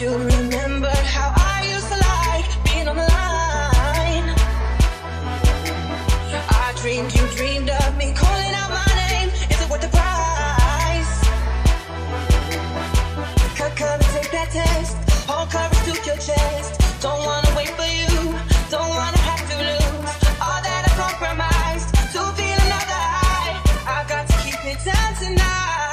You remember how I used to like being on the line? I dreamed you dreamed of me, calling out my name. Is it worth the price? Cut covers, take that test. All covers to your chest. Don't wanna wait for you. Don't wanna have to lose all that I compromised to feel another high. I got to keep it down tonight.